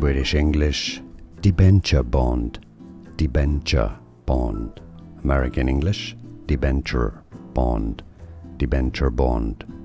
British English, debenture bond, debenture bond. American English, debenture bond, debenture bond.